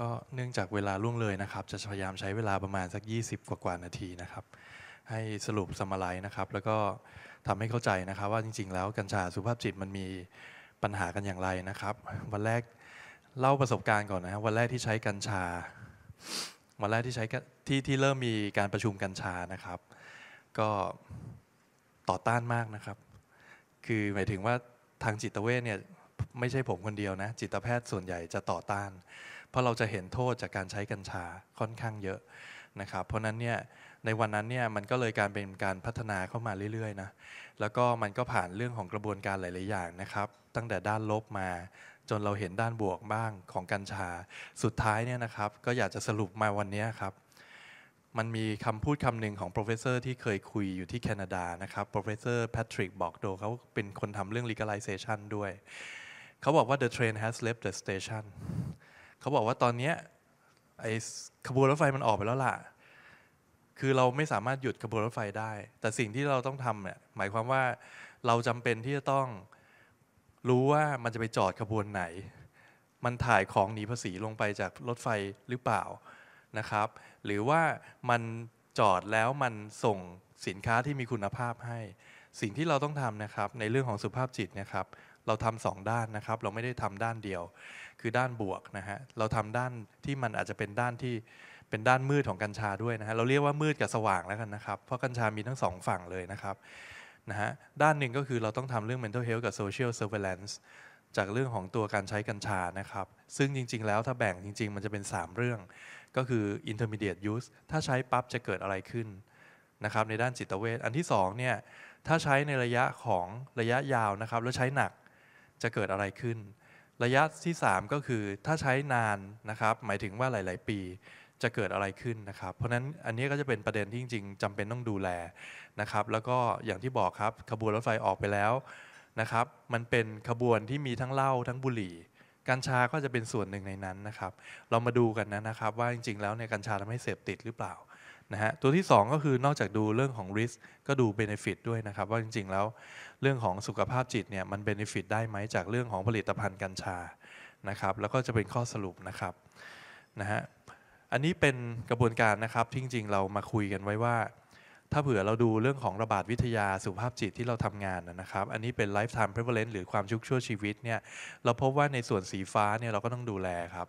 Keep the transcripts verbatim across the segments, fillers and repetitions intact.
ก็เนื่องจากเวลาล่วงเลยนะครับจะพยายามใช้เวลาประมาณสักยี่สิบกว่านาทีนะครับให้สรุปซัมมาไรซ์นะครับแล้วก็ทำให้เข้าใจนะครับว่าจริงๆแล้วกัญชาสุขภาพจิตมันมีปัญหากันอย่างไรนะครับวันแรกเล่าประสบการณ์ก่อนนะฮะวันแรกที่ใช้กัญชาวันแรกที่ใช้ที่ที่เริ่มมีการประชุมกัญชานะครับก็ต่อต้านมากนะครับคือหมายถึงว่าทางจิตเวชเนี่ยไม่ใช่ผมคนเดียวนะจิตแพทย์ส่วนใหญ่จะต่อต้านเพราะเราจะเห็นโทษจากการใช้กัญชาค่อนข้างเยอะนะครับเพราะนั้นเนี่ยในวันนั้นเนี่ยมันก็เลยการเป็นการพัฒนาเข้ามาเรื่อยๆนะแล้วก็มันก็ผ่านเรื่องของกระบวนการหลายๆอย่างนะครับตั้งแต่ด้านลบมาจนเราเห็นด้านบวกบ้างของกัญชาสุดท้ายเนี่ยนะครับก็อยากจะสรุปมาวันนี้ครับมันมีคำพูดคำหนึ่งของโปรเฟสเซอร์ที่เคยคุยอยู่ที่แคนาดานะครับโปรเฟสเซอร์แพทริกบอกโดเขาเป็นคนทำเรื่อง legalization ด้วยเขาบอกว่า the train has left the station เขาบอกว่าตอนนี้ไอ้ขบวนรถไฟมันออกไปแล้วล่ะคือเราไม่สามารถหยุดขบวนรถไฟได้แต่สิ่งที่เราต้องทำเนี่ยหมายความว่าเราจำเป็นที่จะต้องรู้ว่ามันจะไปจอดขบวนไหนมันถ่ายของหนีภาษีลงไปจากรถไฟหรือเปล่านะครับหรือว่ามันจอดแล้วมันส่งสินค้าที่มีคุณภาพให้สิ่งที่เราต้องทำนะครับในเรื่องของสุขภาพจิตนะครับเราทำสองด้านนะครับเราไม่ได้ทำด้านเดียวคือด้านบวกนะฮะเราทำด้านที่มันอาจจะเป็นด้านที่เป็นด้านมืดของกัญชาด้วยนะฮะเราเรียกว่ามืดกับสว่างแล้วกันนะครับเพราะกัญชามีทั้งสองฝั่งเลยนะครับนะฮะด้านหนึ่งก็คือเราต้องทำเรื่อง mental health กับ social surveillance จากเรื่องของตัวการใช้กัญชานะครับซึ่งจริงๆแล้วถ้าแบ่งจริงๆมันจะเป็นสามเรื่องก็คือ intermediate use ถ้าใช้ปั๊บจะเกิดอะไรขึ้นนะครับในด้านจิตเวชอันที่สองเนี่ยถ้าใช้ในระยะของระยะยาวนะครับแล้วใช้หนักจะเกิดอะไรขึ้นระยะที่สามก็คือถ้าใช้นานนะครับหมายถึงว่าหลายๆปีจะเกิดอะไรขึ้นนะครับเพราะฉะนั้นอันนี้ก็จะเป็นประเด็นที่จริงๆจำเป็นต้องดูแลนะครับแล้วก็อย่างที่บอกครับขบวนรถไฟออกไปแล้วนะครับมันเป็นขบวนที่มีทั้งเหล้าทั้งบุหรี่กัญชาก็จะเป็นส่วนหนึ่งในนั้นนะครับเรามาดูกันนะนะครับว่าจริงๆแล้วเนี่ยกัญชาทำให้เสพติดหรือเปล่านะฮะตัวที่สองก็คือนอกจากดูเรื่องของ risk ก็ดู benefit ด้วยนะครับว่าจริงๆแล้วเรื่องของสุขภาพจิตเนี่ยมัน benefit ได้ไหมจากเรื่องของผลิตภัณฑ์กัญชานะครับแล้วก็จะเป็นข้อสรุปนะครับนะฮะอันนี้เป็นกระบวนการนะครับที่จริงๆเรามาคุยกันไว้ว่าถ้าเผื่อเราดูเรื่องของระบาดวิทยาสุขภาพจิตที่เราทำงานนะครับอันนี้เป็น lifetime prevalence หรือความชั่วชีวิตเนี่ยเราพบว่าในส่วนสีฟ้าเนี่ยเราก็ต้องดูแลครับ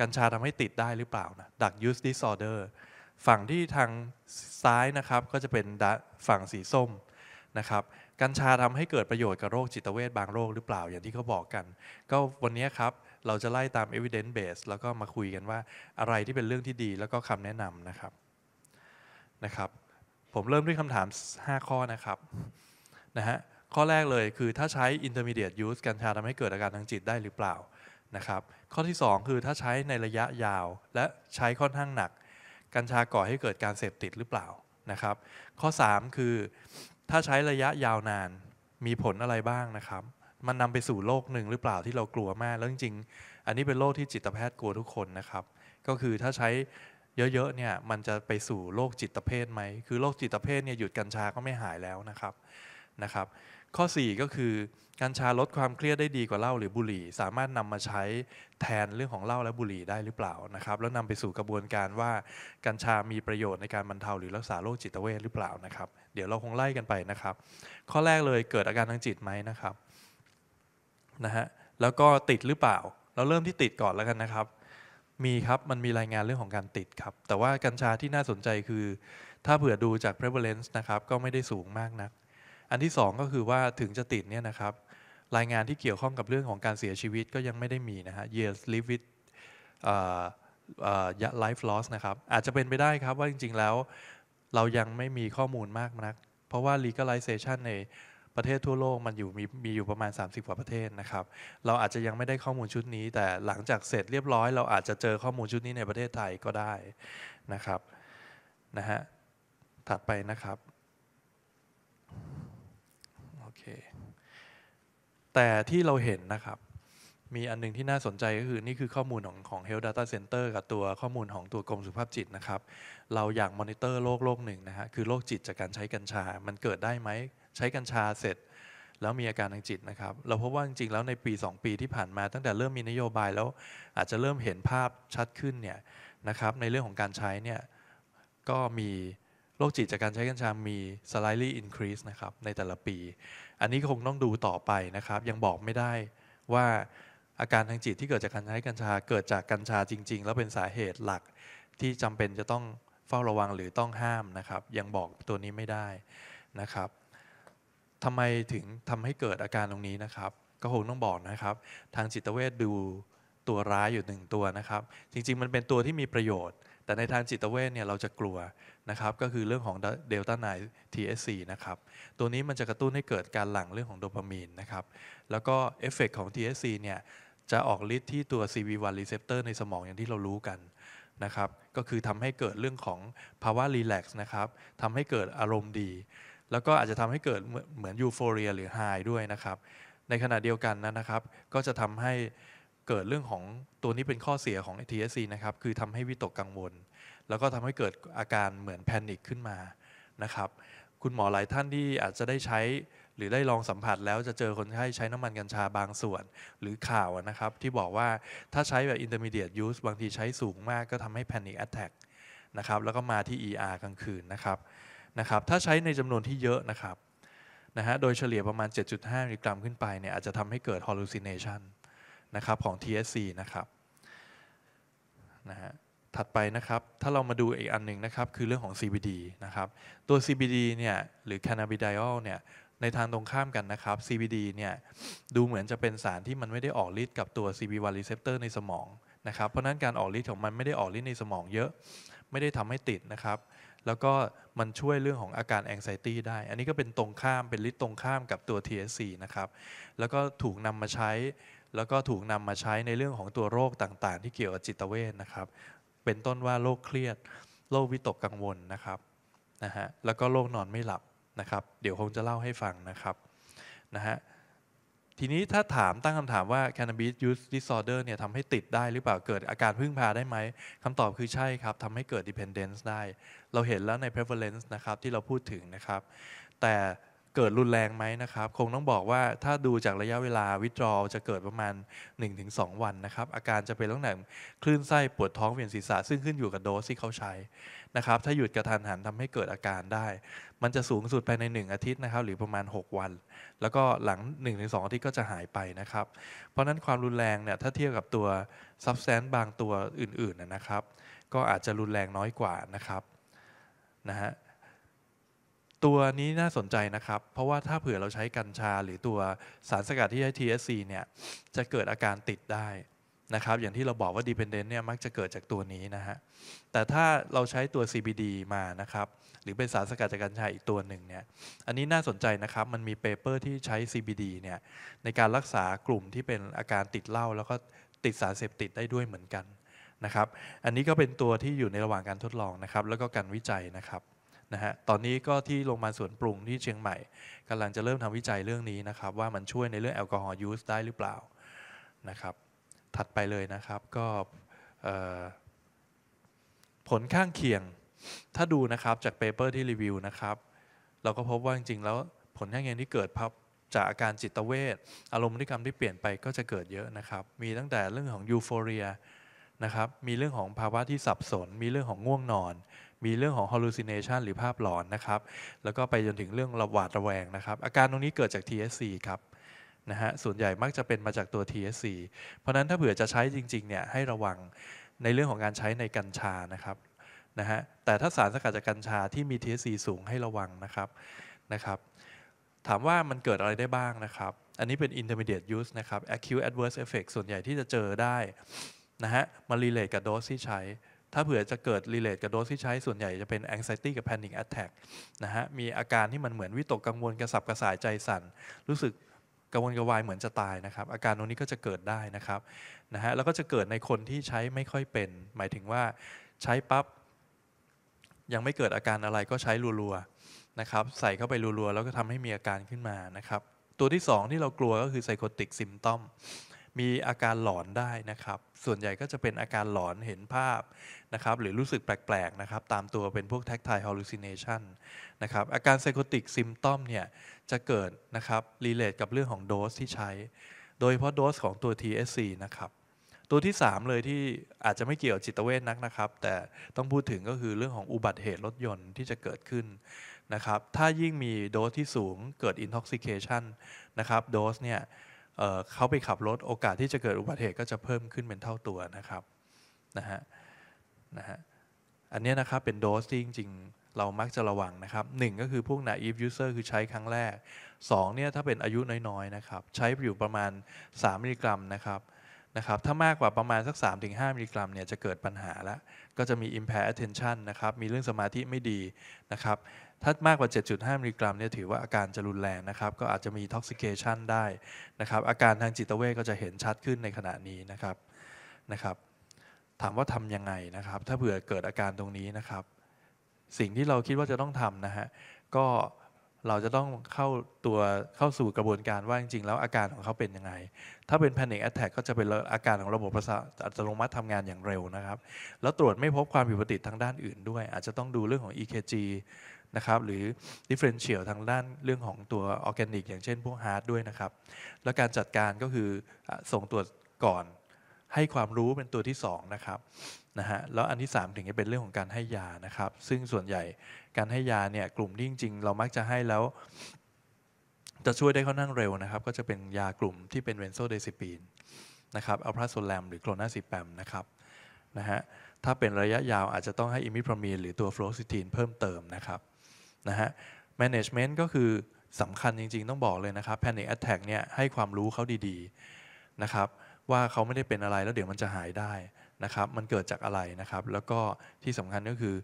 กัญชาทำให้ติดได้หรือเปล่านะดัก use disorder ฝั่งที่ทางซ้ายนะครับก็จะเป็นฝั่งสีส้มนะครับกัญชาทำให้เกิดประโยชน์กับโรคจิตเวชบางโรคหรือเปล่าอย่างที่เขาบอกกันก็วันนี้ครับเราจะไล่ตาม evidence base แล้วก็มาคุยกันว่าอะไรที่เป็นเรื่องที่ดีแล้วก็คำแนะนำนะครับนะครับผมเริ่มด้วยคำถามห้าข้อนะครับนะฮะข้อแรกเลยคือถ้าใช้ intermediate use กัญชาทำให้เกิดอาการทางจิตได้หรือเปล่านะครับข้อที่สองคือถ้าใช้ในระยะยาวและใช้ค่อนข้างหนักกัญชาก่อให้เกิดการเสพติดหรือเปล่านะครับข้อสามคือถ้าใช้ระยะยาวนานมีผลอะไรบ้างนะครับมันนำไปสู่โรคหนึ่งหรือเปล่าที่เรากลัวมากแล้วจริงๆอันนี้เป็นโรคที่จิตแพทย์กลัวทุกคนนะครับก็คือถ้าใช้เยอะๆเนี่ยมันจะไปสู่โรคจิตเภทไหมคือโรคจิตเภทเนี่ยหยุดกัญชาก็ไม่หายแล้วนะครับนะครับข้อสี่ก็คือกัญชาลดความเครียดได้ดีกว่าเหล้าหรือบุหรี่สามารถนำมาใช้แทนเรื่องของเหล้าและบุหรี่ได้หรือเปล่านะครับแล้วนำไปสู่กระบวนการว่ากัญชามีประโยชน์ในการบรรเทาหรือรักษาโรคจิตเวชหรือเปล่านะครับเดี๋ยวเราคงไล่กันไปนะครับข้อแรกเลยเกิดอาการทางจิตไหมนะครับนะฮะแล้วก็ติดหรือเปล่าเราเริ่มที่ติดก่อนแล้วกันนะครับมีครับมันมีรายงานเรื่องของการติดครับแต่ว่ากัญชาที่น่าสนใจคือถ้าเผื่อดูจาก prevalence นะครับก็ไม่ได้สูงมากนักอันที่สองก็คือว่าถึงจะติดเนี่ยนะครับรายงานที่เกี่ยวข้องกับเรื่องของการเสียชีวิตก็ยังไม่ได้มีนะฮะ years live with life loss นะครับอาจจะเป็นไปได้ครับว่าจริงๆแล้วเรายังไม่มีข้อมูลมากนักเพราะว่า legalization ในประเทศทั่วโลกมันอยู่มีมีอยู่ประมาณสามสิบกว่าประเทศนะครับเราอาจจะยังไม่ได้ข้อมูลชุดนี้แต่หลังจากเสร็จเรียบร้อยเราอาจจะเจอข้อมูลชุดนี้ในประเทศไทยก็ได้นะครับนะฮะถัดไปนะครับโอเคแต่ที่เราเห็นนะครับมีอันนึงที่น่าสนใจก็คือนี่คือข้อมูลของของ Health Data Center กับตัวข้อมูลของตัวกรมสุขภาพจิตนะครับเราอยากมอนิเตอร์โรคโรคหนึ่งนะฮะคือโรคจิตจากการใช้กัญชามันเกิดได้ไหมใช้กัญชาเสร็จ แล้วมีอาการทางจิตนะครับเราพบว่าจริงๆแล้วในปีสองปีที่ผ่านมาตั้งแต่เริ่มมีนโยบายแล้วอาจจะเริ่มเห็นภาพชัดขึ้นเนี่ยนะครับในเรื่องของการใช้เนี่ยก็มีโรคจิตจากการใช้กัญชามี slightly increase นะครับในแต่ละปีอันนี้คงต้องดูต่อไปนะครับยังบอกไม่ได้ว่าอาการทางจิตที่เกิดจากการใช้กัญชาเกิดจากกัญชาจริงๆแล้วเป็นสาเหตุหลักที่จำเป็นจะต้องเฝ้าระวังหรือต้องห้ามนะครับยังบอกตัวนี้ไม่ได้นะครับทำไมถึงทำให้เกิดอาการตรงนี้นะครับก็คงต้องบอกนะครับทางจิตเวชดูตัวร้ายอยู่หนึ่งตัวนะครับจริงๆมันเป็นตัวที่มีประโยชน์แต่ในทางจิตเวชเนี่ยเราจะกลัวนะครับก็คือเรื่องของเดลต้าไนน์ ที เอส ซี นะครับตัวนี้มันจะกระตุ้นให้เกิดการหลั่งเรื่องของโดพามีนนะครับแล้วก็เอฟเฟกต์ของ ที เอส ซี เนี่ยจะออกฤทธิ์ที่ตัว ซี วี วัน receptor ในสมองอย่างที่เรารู้กันนะครับก็คือทำให้เกิดเรื่องของภาวะรีแลกซ์นะครับทำให้เกิดอารมณ์ดีแล้วก็อาจจะทำให้เกิดเหมือนยูโฟเรียหรือไฮด้วยนะครับในขณะเดียวกันนั้นนะครับก็จะทำให้เกิดเรื่องของตัวนี้เป็นข้อเสียของ ที เอส ซี นะครับคือทำให้วิตกกังวลแล้วก็ทำให้เกิดอาการเหมือนแพนิคขึ้นมานะครับคุณหมอหลายท่านที่อาจจะได้ใช้หรือได้ลองสัมผัสแล้วจะเจอคนไข้ใช้น้ำมันกัญชาบางส่วนหรือข่าวนะครับที่บอกว่าถ้าใช้แบบ intermediate use บางทีใช้สูงมากก็ทำให้ panic attack นะครับแล้วก็มาที่ อี อาร์ กลางคืนนะครับนะครับถ้าใช้ในจำนวนที่เยอะนะครับนะฮะโดยเฉลี่ยประมาณ เจ็ดจุดห้า มิลลิกรัมขึ้นไปเนี่ยอาจจะทำให้เกิด hallucination นะครับของ ที เอส ซี นะครับนะฮะถัดไปนะครับถ้าเรามาดูอีกอันหนึ่งนะครับคือเรื่องของ ซี บี ดี นะครับตัว ซี บี ดี เนี่ยหรือ cannabidiol เนี่ยในทางตรงข้ามกันนะครับ ซี บี ดี เนี่ยดูเหมือนจะเป็นสารที่มันไม่ได้ออกฤทธิ์กับตัว ซี วี วัน receptor ในสมองนะครับเพราะนั้นการออกฤทธิ์ของมันไม่ได้ออกฤทธิ์ในสมองเยอะไม่ได้ทำให้ติดนะครับแล้วก็มันช่วยเรื่องของอาการ anxiety ได้อันนี้ก็เป็นตรงข้ามเป็นฤทธิ์ตรงข้ามกับตัว ที เอส ซี นะครับแล้วก็ถูกนำมาใช้แล้วก็ถูกนำมาใช้ในเรื่องของตัวโรคต่างๆที่เกี่ยวกับจิตเวชนะครับเป็นต้นว่าโรคเครียดโรควิตกกังวลนะครับนะฮะแล้วก็โรคนอนไม่หลับนะครับเดี๋ยวคงจะเล่าให้ฟังนะครับนะฮะทีนี้ถ้าถามตั้งคำถามว่า cannabis use disorder เนี่ยทำให้ติดได้หรือเปล่าเกิดอาการพึ่งพาได้ไหมคำตอบคือใช่ครับทำให้เกิด dependence ได้เราเห็นแล้วใน prevalence นะครับที่เราพูดถึงนะครับแต่เกิดรุนแรงไหมนะครับคงต้องบอกว่าถ้าดูจากระยะเวลา withdrawal จะเกิดประมาณ หนึ่งถึงสอง วันนะครับอาการจะเป็นตั้งแต่คลื่นไส้ปวดท้องเวียนศีรษะซึ่งขึ้นอยู่กับโดสที่เขาใช้นะครับถ้าหยุดกระทันหันทำให้เกิดอาการได้มันจะสูงสุดภายในหนึ่งอาทิตย์นะครับหรือประมาณหกวันแล้วก็หลัง หนึ่งถึงสอง อาทิตย์ก็จะหายไปนะครับเพราะนั้นความรุนแรงเนี่ยถ้าเทียบกับตัว substance บางตัวอื่นๆนะครับก็อาจจะรุนแรงน้อยกว่านะครับนะฮะตัวนี้น่าสนใจนะครับเพราะว่าถ้าเผื่อเราใช้กัญชาหรือตัวสารสกัดที่ใช้ ที เอส ซี เนี่ยจะเกิดอาการติดได้นะครับอย่างที่เราบอกว่า dependent เนี่ยมักจะเกิดจากตัวนี้นะฮะแต่ถ้าเราใช้ตัว ซี บี ดี มานะครับหรือเป็นสารสกัดจากกัญชาอีกตัวหนึ่งเนี่ยอันนี้น่าสนใจนะครับมันมี paper ที่ใช้ ซี บี ดี เนี่ยในการรักษากลุ่มที่เป็นอาการติดเหล้าแล้วก็ติดสารเสพติดได้ด้วยเหมือนกันนะครับอันนี้ก็เป็นตัวที่อยู่ในระหว่างการทดลองนะครับแล้วก็การวิจัยนะครับนะฮะตอนนี้ก็ที่โรงพยาบาลสวนปรุงที่เชียงใหม่กำลังจะเริ่มทำวิจัยเรื่องนี้นะครับว่ามันช่วยในเรื่องแอลกอฮอล์ยูสได้หรือเปล่านะครับถัดไปเลยนะครับก็ผลข้างเคียงถ้าดูนะครับจากเปเปอร์ที่รีวิวนะครับเราก็พบว่าจริงๆแล้วผลข้างเคียงที่เกิดจากอาการจิตเวชอารมณ์พฤติกรรมที่เปลี่ยนไปก็จะเกิดเยอะนะครับมีตั้งแต่เรื่องของยูโฟเรียนะครับมีเรื่องของภาวะที่สับสนมีเรื่องของง่วงนอนมีเรื่องของ hallucination หรือภาพหลอนนะครับแล้วก็ไปจนถึงเรื่องระหวาดระแวงนะครับอาการตรงนี้เกิดจาก ที เอส ซี ครับนะฮะส่วนใหญ่มักจะเป็นมาจากตัว ที เอส ซี เพราะนั้นถ้าเผื่อจะใช้จริงๆเนี่ยให้ระวังในเรื่องของการใช้ในกัญชานะครับนะฮะแต่ถ้าสารสกัดจากกัญชาที่มี ที เอส ซี สูงให้ระวังนะครับนะครับถามว่ามันเกิดอะไรได้บ้างนะครับอันนี้เป็น intermediate use นะครับ acute adverse effect ส่วนใหญ่ที่จะเจอได้นะฮะมา relate กับโดสที่ใช้ถ้าเผื่อจะเกิด relate กับโดสที่ใช้ส่วนใหญ่จะเป็น anxiety กับ panic attack นะฮะมีอาการที่มันเหมือนวิตกกังวลกระสับกระส่ายใจสั่นรู้สึกกังวลกระวายเหมือนจะตายนะครับอาการตรงนี้ก็จะเกิดได้นะครับนะฮะแล้วก็จะเกิดในคนที่ใช้ไม่ค่อยเป็นหมายถึงว่าใช้ปั๊บยังไม่เกิดอาการอะไรก็ใช้รัวๆนะครับใส่เข้าไปรัวๆแล้วก็ทำให้มีอาการขึ้นมานะครับตัวที่สองที่เรากลัวก็คือ psychotic symptom มีอาการหลอนได้นะครับส่วนใหญ่ก็จะเป็นอาการหลอนเห็นภาพนะครับหรือรู้สึกแปลกๆนะครับตามตัวเป็นพวก tactile hallucination นะครับอาการ psychotic symptom เนี่ยจะเกิดนะครับ relate กับเรื่องของโดสที่ใช้โดยเฉพาะโดสของตัว ที เอส ซี นะครับตัวที่สามเลยที่อาจจะไม่เกี่ยวจิตเวชนักนะครับแต่ต้องพูดถึงก็คือเรื่องของอุบัติเหตุรถยนต์ที่จะเกิดขึ้นนะครับถ้ายิ่งมีโดสที่สูงเกิด intoxication นะครับโดสเนี่ย เอ่อ เขาไปขับรถโอกาสที่จะเกิดอุบัติเหตุก็จะเพิ่มขึ้นเป็นเท่าตัวนะครับนะฮะนะฮะอันนี้นะครับเป็นโดสที่จริงๆเรามักจะระวังนะครับหนึ่งก็คือพวก naive user คือใช้ครั้งแรกสองเนี่ยถ้าเป็นอายุน้อยๆนะครับใช้อยู่ประมาณสามมิลลิกรัมนะครับนะครับถ้ามากกว่าประมาณสัก สามถึงห้า มิลลิกรัมเนี่ยจะเกิดปัญหาแล้วก็จะมี impair attention นะครับมีเรื่องสมาธิไม่ดีนะครับถ้ามากกว่า เจ็ดจุดห้า มิลลิกรัมเนี่ยถือว่าอาการจะรุนแรงนะครับก็อาจจะมี intoxication ได้นะครับอาการทางจิตเวชก็จะเห็นชัดขึ้นในขณะนี้นะครับนะครับถามว่าทำยังไงนะครับถ้าเผื่อเกิดอาการตรงนี้นะครับสิ่งที่เราคิดว่าจะต้องทำนะฮะก็เราจะต้องเข้าตัวเข้าสู่กระบวนการว่าจริงๆแล้วอาการของเขาเป็นยังไงถ้าเป็น panic attack ก็จะเป็นอาการของระบบประสาทอัตโนมัติทำงานอย่างเร็วนะครับแล้วตรวจไม่พบความผิดปกติทางด้านอื่นด้วยอาจจะต้องดูเรื่องของ อี เค จี นะครับหรือ differential ทางด้านเรื่องของตัว organic อย่างเช่นพวก heart ด้วยนะครับและการจัดการก็คือส่งตรวจก่อนให้ความรู้เป็นตัวที่สองนะครับนะฮะแล้วอันที่สามถึงจะเป็นเรื่องของการให้ยานะครับซึ่งส่วนใหญ่การให้ยาเนี่ยกลุ่มที่จริงๆเรามักจะให้แล้วจะช่วยได้ค่อนข้างเร็วนะครับก็จะเป็นยากลุ่มที่เป็นเวนโซเดซิปีนนะครับอัลพราโซแลมหรือโคลนาซิแปมนะครับนะฮะถ้าเป็นระยะยาวอาจจะต้องให้อิมิพรามีนหรือตัวฟลูออซิทีนเพิ่มเติมนะครับนะฮะแมเนจเมนต์ก็คือสำคัญจริงๆต้องบอกเลยนะครับแพนิคแอทแทคเนี่ยให้ความรู้เขาดีๆนะครับว่าเขาไม่ได้เป็นอะไรแล้วเดี๋ยวมันจะหายได้นะครับมันเกิดจากอะไรนะครับแล้วก็ที่สำคัญก็คือ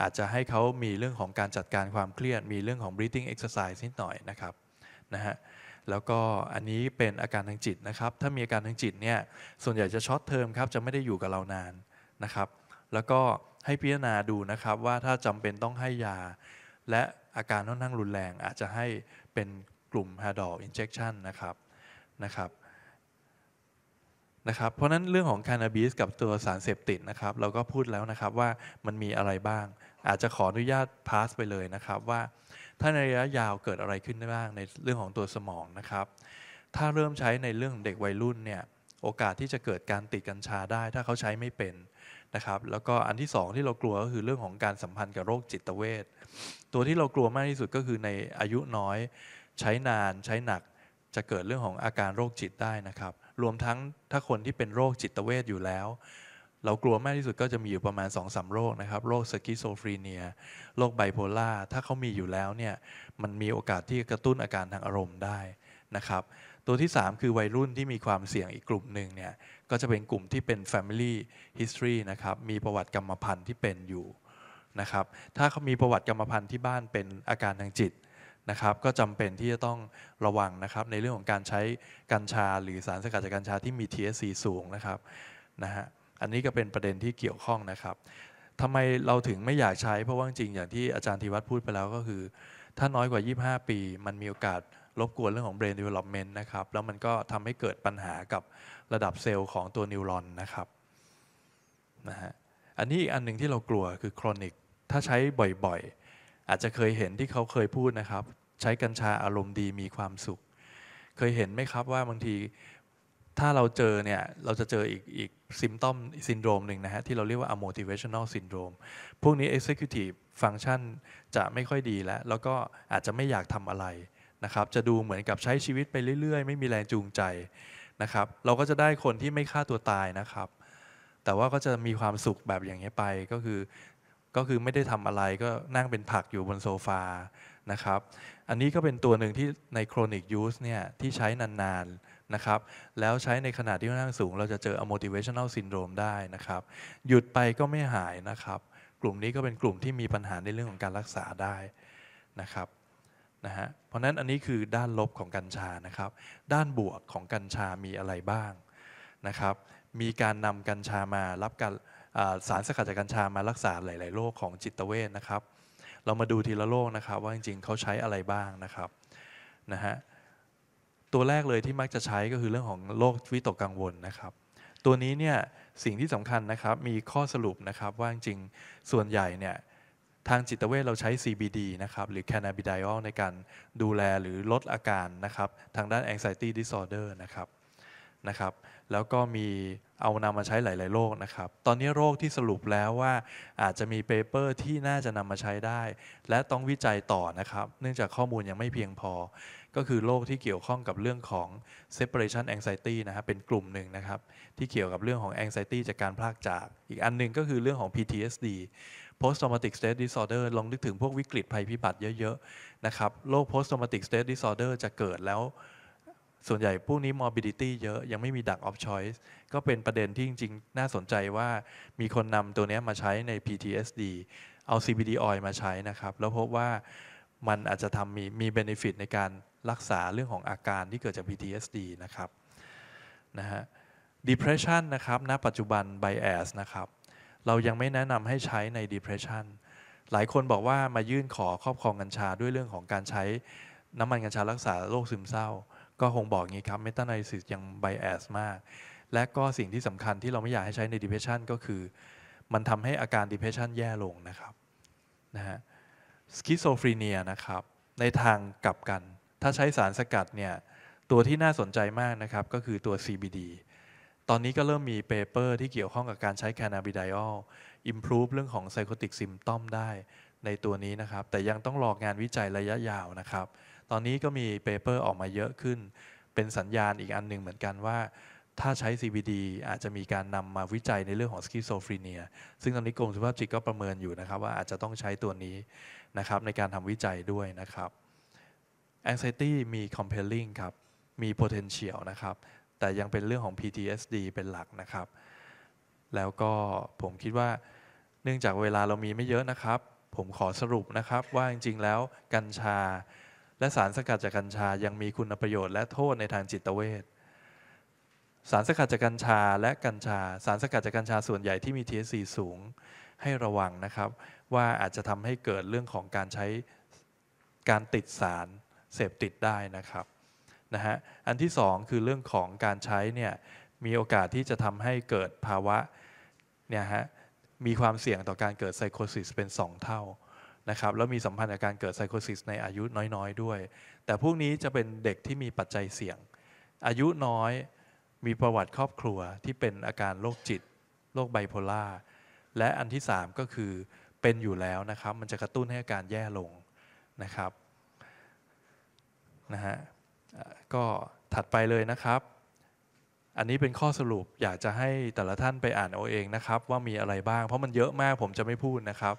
อาจจะให้เขามีเรื่องของการจัดการความเครียดมีเรื่องของ breathing exercise นิดหน่อยนะครับนะฮะแล้วก็อันนี้เป็นอาการทางจิตนะครับถ้ามีอาการทางจิตเนี่ยส่วนใหญ่จะ short term ครับจะไม่ได้อยู่กับเรานานนะครับแล้วก็ให้พิจารณาดูนะครับว่าถ้าจำเป็นต้องให้ยาและอาการค่อนข้างรุนแรงอาจจะให้เป็นกลุ่ม Hadol injection นะครับนะครับนะครับเพราะฉะนั้นเรื่องของแคนาบิสกับตัวสารเสพติดนะครับเราก็พูดแล้วนะครับว่ามันมีอะไรบ้างอาจจะขออนุญาตพาสไปเลยนะครับว่าถ้าในระยะยาวเกิดอะไรขึ้นได้บ้างในเรื่องของตัวสมองนะครับถ้าเริ่มใช้ในเรื่องเด็กวัยรุ่นเนี่ยโอกาสที่จะเกิดการติดกัญชาได้ถ้าเขาใช้ไม่เป็นนะครับแล้วก็อันที่สองที่เรากลัวก็คือเรื่องของการสัมพันธ์กับโรคจิตเวชตัวที่เรากลัวมากที่สุดก็คือในอายุน้อยใช้นานใช้หนักจะเกิดเรื่องของอาการโรคจิตได้นะครับรวมทั้งถ้าคนที่เป็นโรคจิตเวชอยู่แล้วเรากลัวมากที่สุดก็จะมีอยู่ประมาณ สองถึงสาม โรคนะครับโรคสคิโซฟรีเนียโรคไบโพล่าถ้าเขามีอยู่แล้วเนี่ยมันมีโอกาสที่กระตุ้นอาการทางอารมณ์ได้นะครับตัวที่สามคือวัยรุ่นที่มีความเสี่ยงอีกกลุ่มหนึ่งเนี่ยก็จะเป็นกลุ่มที่เป็น Family History นะครับมีประวัติกรรมพันธุ์ที่เป็นอยู่นะครับถ้าเขามีประวัติกรรมพันธุ์ที่บ้านเป็นอาการทางจิตนะครับก็จำเป็นที่จะต้องระวังนะครับในเรื่องของการใช้กัญชาหรือสารสกัดจากกัญชาที่มี ที เอส ซี สูงนะครับนะฮะอันนี้ก็เป็นประเด็นที่เกี่ยวข้องนะครับทำไมเราถึงไม่อยากใช้เพราะว่าจริงอย่างที่อาจารย์ธีวัฒน์พูดไปแล้วก็คือถ้าน้อยกว่ายี่สิบห้าปีมันมีโอกาสรบกวนเรื่องของ brain development นะครับแล้วมันก็ทำให้เกิดปัญหากับระดับเซลล์ของตัวนิวรอนนะครับนะฮะอันนี้อีกอันหนึ่งที่เรากลัวคือ chronic ถ้าใช้บ่อยๆอาจจะเคยเห็นที่เขาเคยพูดนะครับใช้กัญชาอารมณ์ดีมีความสุขเคยเห็นไหมครับว่าบางทีถ้าเราเจอเนี่ยเราจะเจออีกอีกซิมตอมซินโดรมหนึ่งนะฮะที่เราเรียกว่า amotivational syndrome พวกนี้ executive function จะไม่ค่อยดีแล้วแล้วก็อาจจะไม่อยากทำอะไรนะครับจะดูเหมือนกับใช้ชีวิตไปเรื่อยๆไม่มีแรงจูงใจนะครับเราก็จะได้คนที่ไม่ฆ่าตัวตายนะครับแต่ว่าก็จะมีความสุขแบบอย่างนี้ไปก็คือก็คือไม่ได้ทำอะไรก็นั่งเป็นผักอยู่บนโซฟานะครับอันนี้ก็เป็นตัวหนึ่งที่ใน chronic use เนี่ยที่ใช้นานๆนะครับแล้วใช้ในขนาดที่ค่อนข้างสูงเราจะเจอ amotivational syndrome ได้นะครับหยุดไปก็ไม่หายนะครับกลุ่มนี้ก็เป็นกลุ่มที่มีปัญหาในเรื่องของการรักษาได้นะครับนะฮะเพราะนั้นอันนี้คือด้านลบของกัญชานะครับด้านบวกของกัญชามีอะไรบ้างนะครับมีการนำกัญชามารับการสารสกัดจากกัญชามารักษาหลายๆโรคของจิตเวชนะครับเรามาดูทีละโรคนะครับว่าจริงๆเขาใช้อะไรบ้างนะครับนะฮะต ตัวแรกเลยที่มักจะใช้ก็คือเรื่องของโรควิตกกังวลนะครับตัวนี้เนี่ยสิ่งที่สำคัญนะครับมีข้อสรุปนะครับว่าจริงๆส่วนใหญ่เนี่ยทางจิตเวชเราใช้ ซี บี ดี นะครับหรือ Cannabidiol ในการดูแลหรือลดอาการนะครับทางด้าน Anxiety Disorder นะครับนะครับแล้วก็มีเอานำมาใช้หลายๆโรคนะครับตอนนี้โรคที่สรุปแล้วว่าอาจจะมีเปเปอร์ที่น่าจะนำมาใช้ได้และต้องวิจัยต่อนะครับเนื่องจากข้อมูลยังไม่เพียงพอก็คือโรคที่เกี่ยวข้องกับเรื่องของ Separation Anxiety นะครับเป็นกลุ่มหนึ่งนะครับที่เกี่ยวกับเรื่องของ Anxiety จากการพลากจากอีกอันหนึ่งก็คือเรื่องของ พี ที เอส ดีPost Traumatic Stress Disorder ลองนึกถึงพวกวิกฤตภัยพิบัติเยอะๆนะครับโรค Post Traumatic Stress Disorder จะเกิดแล้วส่วนใหญ่พวกนี้ morbidity เยอะยังไม่มี drug of choice ก็เป็นประเด็นที่จริงๆน่าสนใจว่ามีคนนำตัวนี้มาใช้ใน พี ที เอส ดี เอา ซี บี ดี oil มาใช้นะครับแล้วพบว่ามันอาจจะทำมีมี benefit ในการรักษาเรื่องของอาการที่เกิดจาก พี ที เอส ดี นะครับนะฮะ depression นะครับณปัจจุบัน bias นะครับเรายังไม่แนะนำให้ใช้ใน depression หลายคนบอกว่ามายื่นขอครอบครองกัญชาด้วยเรื่องของการใช้น้ำมันกัญชารักษาโรคซึมเศร้าก็คงบอกงี้ครับ meta-analysis ยัง bias มากและก็สิ่งที่สำคัญที่เราไม่อยากให้ใช้ใน depression ก็คือมันทำให้อาการ depression แย่ลงนะครับนะฮะ schizophrenia นะครับในทางกลับกันถ้าใช้สารสกัดเนี่ยตัวที่น่าสนใจมากนะครับก็คือตัว ซี บี ดีตอนนี้ก็เริ่มมีเปเปอร์ที่เกี่ยวข้องกับการใช้ Cannabidiol improve เรื่องของ psychotic symptom ได้ในตัวนี้นะครับแต่ยังต้องรอ งานวิจัยระยะยาวนะครับตอนนี้ก็มีเปเปอร์ออกมาเยอะขึ้นเป็นสัญญาณอีกอันหนึ่งเหมือนกันว่าถ้าใช้ ซี บี ดี อาจจะมีการนำมาวิจัยในเรื่องของ schizophrenia ซึ่งตอนนี้กรมสุขภาพจิตก็ประเมินอยู่นะครับว่าอาจจะต้องใช้ตัวนี้นะครับในการทำวิจัยด้วยนะครับ anxiety มี compelling ครับมี potential นะครับแต่ยังเป็นเรื่องของ พี ที เอส ดี เป็นหลักนะครับแล้วก็ผมคิดว่าเนื่องจากเวลาเรามีไม่เยอะนะครับผมขอสรุปนะครับว่าจริงๆแล้วกัญชาและสารสกัดจากกัญชายังมีคุณประโยชน์และโทษในทางจิตเวชสารสกัดจากกัญชาและกัญชาสารสกัดจากกัญชาส่วนใหญ่ที่มี ที เอช ซี สูงให้ระวังนะครับว่าอาจจะทำให้เกิดเรื่องของการใช้การติดสารเสพติดได้นะครับนะฮะอันที่สองคือเรื่องของการใช้เนี่ยมีโอกาสที่จะทำให้เกิดภาวะเนี่ยฮะมีความเสี่ยงต่อการเกิดไซโคซิสเป็นสองเท่านะครับแล้วมีสัมพันธ์กับการเกิดไซโคซิสในอายุน้อยๆด้วยแต่พวกนี้จะเป็นเด็กที่มีปัจจัยเสี่ยงอายุน้อยมีประวัติครอบครัวที่เป็นอาการโรคจิตโรคไบโพล่าและอันที่สามก็คือเป็นอยู่แล้วนะครับมันจะกระตุ้นให้อาการแย่ลงนะครับนะฮะก็ถัดไปเลยนะครับอันนี้เป็นข้อสรุปอยากจะให้แต่ละท่านไปอ่านเอาเองนะครับว่ามีอะไรบ้างเพราะมันเยอะมากผมจะไม่พูดนะครับ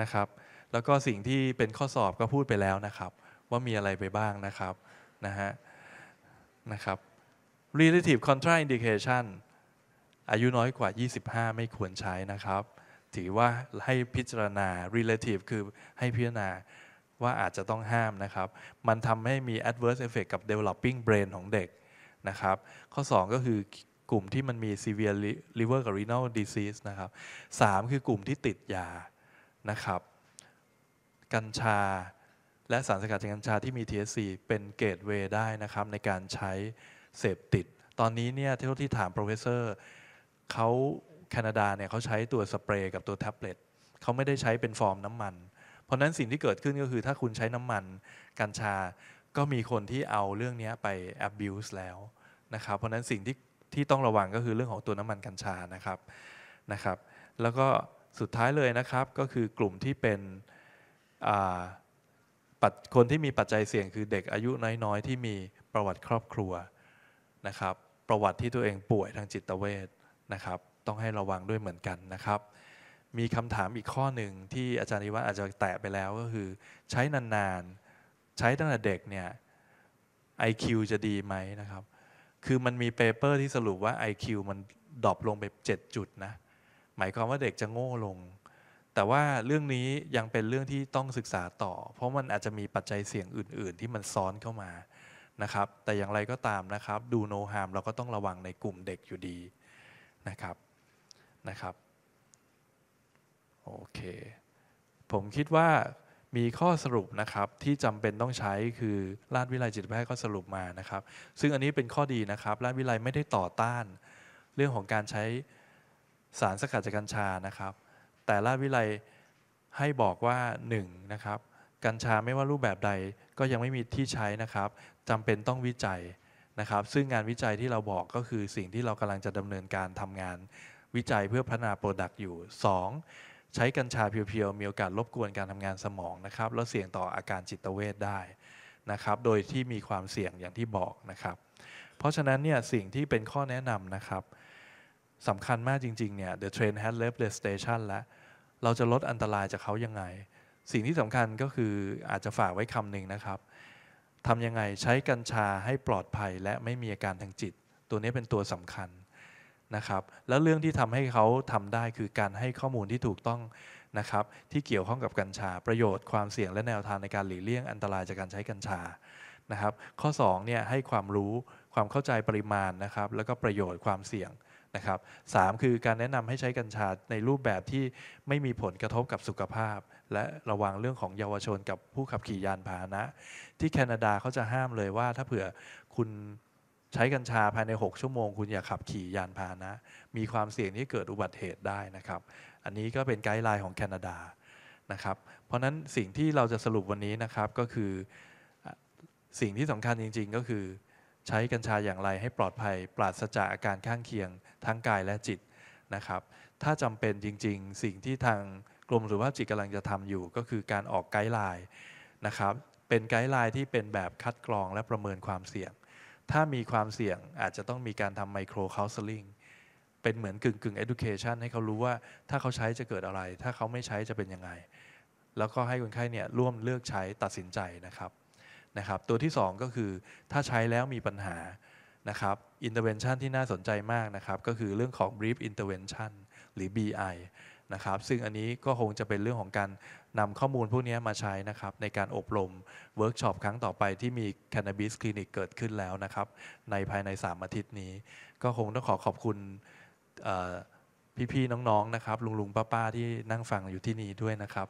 นะครับแล้วก็สิ่งที่เป็นข้อสอบก็พูดไปแล้วนะครับว่ามีอะไรไปบ้างนะครับนะฮะนะครับ relative contraindication อายุน้อยกว่ายี่สิบห้าไม่ควรใช้นะครับถือว่าให้พิจารณา relative คือให้พิจารณาว่าอาจจะต้องห้ามนะครับมันทำให้มี adverse effect กับ developing brain ของเด็กนะครับข้อสองก็คือกลุ่มที่มันมี severe liver กับ renal disease นะครับสามคือกลุ่มที่ติดยานะครับกัญชาและสารสกัดจากกัญชาที่มี ที เอช ซี เป็น gateway ได้นะครับในการใช้เสพติดตอนนี้เนี่ยเท่าที่ถาม professor เขาแคนาดาเนี่ยเขาใช้ตัวสเปรย์กับตัวแท็บเล็ตเขาไม่ได้ใช้เป็นฟอร์มน้ำมันเพราะนั้นสิ่งที่เกิดขึ้นก็คือถ้าคุณใช้น้ำมันกัญชาก็มีคนที่เอาเรื่องนี้ไป abuse แล้วนะครับเพราะนั้นสิ่งที่ที่ต้องระวังก็คือเรื่องของตัวน้ำมันกัญชานะครับนะครับแล้วก็สุดท้ายเลยนะครับก็คือกลุ่มที่เป็นคนที่มีปัจจัยเสี่ยงคือเด็กอายุน้อยๆที่มีประวัติครอบครัวนะครับประวัติที่ตัวเองป่วยทางจิตเวชนะครับต้องให้ระวังด้วยเหมือนกันนะครับมีคำถามอีกข้อหนึ่งที่อาจารย์นิวัฒน์อาจจะแตะไปแล้วก็คือใช้นานๆใช้ตั้งแต่เด็กเนี่ย ไอ คิว จะดีไหมนะครับคือมันมีเปเปอร์ที่สรุปว่า ไอ คิว มันดรอปลงไปเจ็ดจุดนะหมายความว่าเด็กจะโง่ลงแต่ว่าเรื่องนี้ยังเป็นเรื่องที่ต้องศึกษาต่อเพราะมันอาจจะมีปัจจัยเสี่ยงอื่นๆที่มันซ้อนเข้ามานะครับแต่อย่างไรก็ตามนะครับดูโนฮาร์มเราก็ต้องระวังในกลุ่มเด็กอยู่ดีนะครับนะครับโอเคผมคิดว่า มีข้อสรุปนะครับที่จำเป็นต้องใช้คือราชวิทยาลัยจิตแพทย์ก็สรุปมานะครับซึ่งอันนี้เป็นข้อดีนะครับราชวิทยาลัยไม่ได้ต่อต้านเรื่องของการใช้สารสกัดจากกัญชานะครับแต่ราชวิทยาลัยให้บอกว่าหนึ่งนะครับกัญชาไม่ว่ารูปแบบใดก็ยังไม่มีที่ใช้นะครับจำเป็นต้องวิจัยนะครับซึ่งงานวิจัยที่เราบอกก็คือสิ่งที่เรากำลังจะดำเนินการทำงานวิจัยเพื่อพัฒนาโปรดักต์อยู่สองใช้กัญชาเพียวๆมีโอกาสรบกวนการทำงานสมองนะครับแล้วเสี่ยงต่ออาการจิตเวชได้นะครับโดยที่มีความเสี่ยงอย่างที่บอกนะครับเพราะฉะนั้นเนี่ยสิ่งที่เป็นข้อแนะนำนะครับสำคัญมากจริงๆเนี่ย the train has left the station แล้วเราจะลดอันตรายจากเขายังไงสิ่งที่สำคัญก็คืออาจจะฝากไว้คำหนึ่งนะครับทำยังไงใช้กัญชาให้ปลอดภัยและไม่มีอาการทางจิตตัวนี้เป็นตัวสำคัญนะครับแล้วเรื่องที่ทำให้เขาทำได้คือการให้ข้อมูลที่ถูกต้องนะครับที่เกี่ยวข้องกับกัญชาประโยชน์ความเสี่ยงและแนวทางในการหลีกเลี่ยงอันตรายจากการใช้กัญชานะครับข้อสองเนี่ยให้ความรู้ความเข้าใจปริมาณนะครับแล้วก็ประโยชน์ความเสี่ยงนะครับสามคือการแนะนำให้ใช้กัญชาในรูปแบบที่ไม่มีผลกระทบกับสุขภาพและระวังเรื่องของเยาวชนกับผู้ขับขี่ยานพาหนะที่แคนาดาเขาจะห้ามเลยว่าถ้าเผื่อคุณใช้กัญชาภายในหกชั่วโมงคุณอย่าขับขี่ยานพาหนะมีความเสี่ยงที่เกิดอุบัติเหตุได้นะครับอันนี้ก็เป็นไกด์ไลน์ของแคนาดานะครับเพราะฉะนั้นสิ่งที่เราจะสรุปวันนี้นะครับก็คือสิ่งที่สำคัญจริงๆก็คือใช้กัญชาอย่างไรให้ปลอดภัยปราศจากอาการข้างเคียงทั้งกายและจิตนะครับถ้าจำเป็นจริงๆสิ่งที่ทางกรมสุขภาพจิตกำลังจะทำอยู่ก็คือการออกไกด์ไลน์นะครับเป็นไกด์ไลน์ที่เป็นแบบคัดกรองและประเมินความเสี่ยงถ้ามีความเสี่ยงอาจจะต้องมีการทำไมโครเคาน์ซิลลิ่งเป็นเหมือนกึ่งกึ่ง education ให้เขารู้ว่าถ้าเขาใช้จะเกิดอะไรถ้าเขาไม่ใช้จะเป็นยังไงแล้วก็ให้คนไข้เนี่ยร่วมเลือกใช้ตัดสินใจนะครับนะครับตัวที่สองก็คือถ้าใช้แล้วมีปัญหานะครับ intervention ที่น่าสนใจมากนะครับก็คือเรื่องของ brief intervention หรือ บี ไอ นะครับซึ่งอันนี้ก็คงจะเป็นเรื่องของการนำข้อมูลพวกนี้มาใช้นะครับในการอบรมเวิร์กช็อปครั้งต่อไปที่มี Cannabis Clinic เกิดขึ้นแล้วนะครับในภายในสามอาทิตย์นี้ก็คงต้องขอขอบคุณพี่ๆน้องๆ นะครับลุงๆป้าๆที่นั่งฟังอยู่ที่นี่ด้วยนะครับ